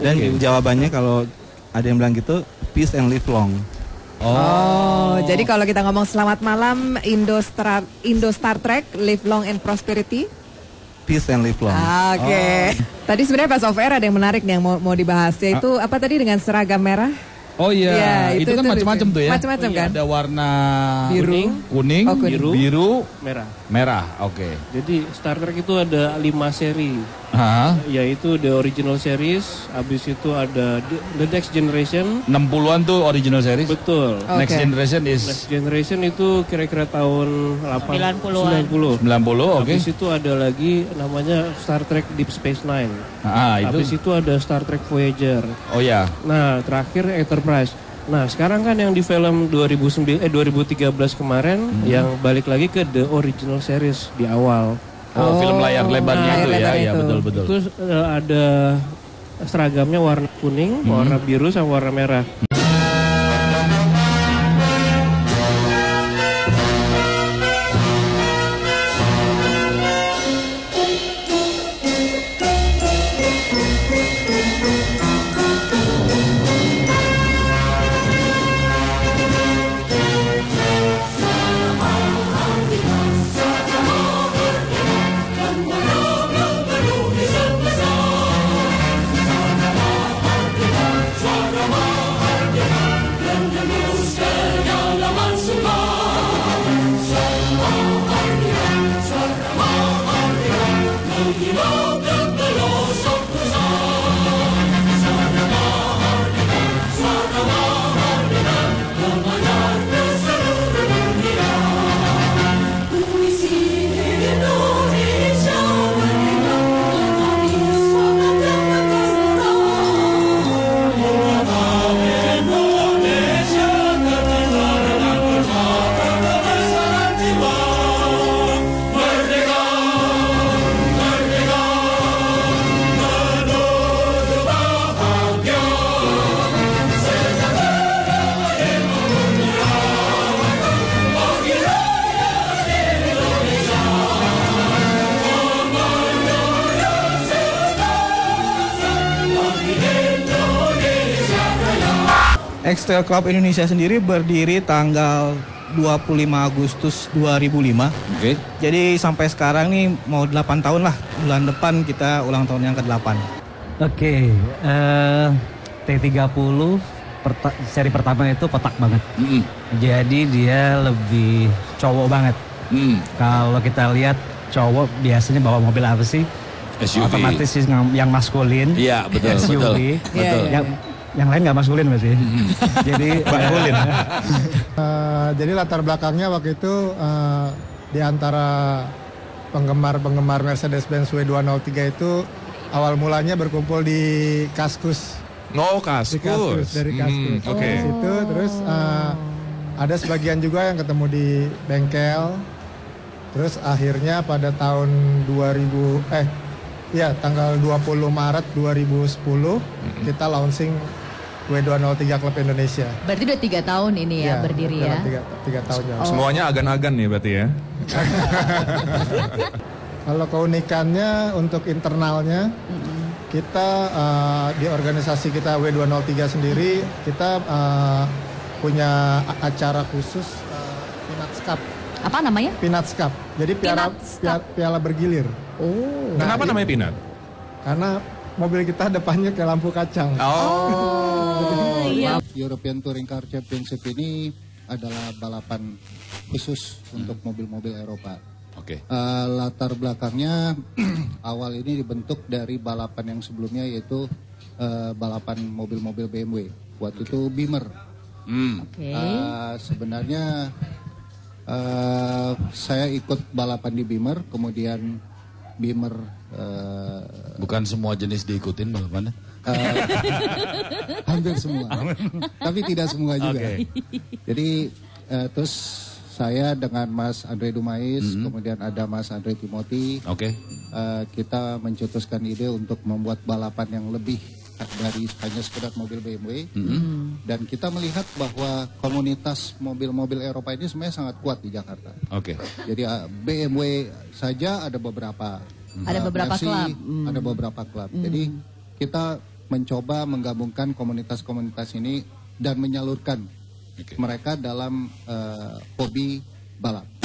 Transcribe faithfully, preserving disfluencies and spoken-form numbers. Dan okay. jawabannya kalau ada yang bilang gitu, peace and live long. Oh, oh jadi kalau kita ngomong selamat malam Indo Star, Indo Star Trek, live long and prosperity. Peace and live long. Oke. Okay. Oh. Tadi sebenarnya pas off air ada yang menarik nih yang mau, mau dibahas, yaitu ah. apa tadi dengan seragam merah? Oh iya, yeah. yeah, itu, itu kan macam-macam tuh ya. Macam-macam oh, iya. kan. Ada warna biru, kuning, kuning, oh, kuning. Biru, biru, merah. Merah, oke. Okay. Jadi Star Trek itu ada lima seri. Hah? Yaitu The Original Series, habis itu ada The Next Generation. enam puluhan tuh Original Series. Betul. Okay. Next Generation is Next Generation itu kira-kira tahun delapan puluh sembilan puluh. sembilan puluh, oke. Okay. Habis itu ada lagi namanya Star Trek Deep Space Nine. Ah, itu. Habis itu ada Star Trek Voyager. Oh ya. Nah, terakhir Enterprise. Nah sekarang kan yang di film dua ribu sembilan, eh, dua ribu tiga belas kemarin hmm. yang balik lagi ke The Original Series di awal. Oh, oh film layar lebarnya nah, itu ya, itu. ya betul-betul. Terus uh, ada seragamnya warna kuning, hmm. warna biru sama warna merah. Xtra Club Indonesia sendiri berdiri tanggal dua puluh lima Agustus dua ribu lima. Okay. Jadi sampai sekarang nih mau delapan tahun lah. Bulan depan kita ulang tahun yang ke delapan. Oke, okay. uh, T tiga puluh perta seri pertama itu kotak banget. Mm. Jadi dia lebih cowok banget. Mm. Kalau kita lihat cowok biasanya bawa mobil apa sih? S U V. Otomatis yang maskulin. Iya, betul, S U V. Betul. Betul. Yang, Yang lain nggak maskulin masih, hmm. jadi maskulin. uh, jadi latar belakangnya waktu itu uh, di antara penggemar-penggemar Mercedes-Benz W dua nol tiga itu awal mulanya berkumpul di Kaskus. No Kaskus. Di Kaskus dari Kaskus. Hmm, Oke. Okay. Situ terus uh, ada sebagian juga yang ketemu di bengkel. Terus akhirnya pada tahun dua ribu eh. Ya, tanggal dua puluh Maret dua ribu sepuluh mm-hmm. kita launching W dua nol tiga klub Indonesia. Berarti udah tiga tahun ini ya, ya berdiri ya? tiga tahun ya. Oh. Semuanya agan-agan nih berarti ya? Kalau keunikannya untuk internalnya, mm-hmm. kita uh, di organisasi kita W dua nol tiga sendiri, kita uh, punya acara khusus uh, Pinats Cup. Apa namanya? Pinats Cup. Jadi piala, piala, piala bergilir. Oh. Nah, kenapa namanya Pinat? Karena mobil kita depannya ke lampu kacang. Oh. Iya. European touring car championship ini adalah balapan khusus hmm. untuk mobil-mobil Eropa. Oke. Okay. Uh, latar belakangnya awal ini dibentuk dari balapan yang sebelumnya yaitu uh, balapan mobil-mobil B M W. Waktu okay. itu Bimmer. Hmm. Oke. Okay. Uh, sebenarnya uh, saya ikut balapan di Bimmer, kemudian Bimmer uh, bukan semua jenis diikutin balapannya? Uh, hampir semua, tapi tidak semua juga. Okay. Jadi uh, terus saya dengan Mas Andre Dumais, mm-hmm. kemudian ada Mas Andre Timoti. Oke. Okay. Uh, kita mencetuskan ide untuk membuat balapan yang lebih dari hanya sekedar mobil B M W. Mm-hmm. Dan kita melihat bahwa komunitas mobil-mobil Eropa ini sebenarnya sangat kuat di Jakarta. Oke. Okay. Jadi uh, B M W saja ada beberapa. Ada uh, beberapa Mercy, klub. Mm. Ada beberapa klub. Mm. Jadi kita mencoba menggabungkan komunitas-komunitas ini dan menyalurkan okay. mereka dalam uh, hobi balap.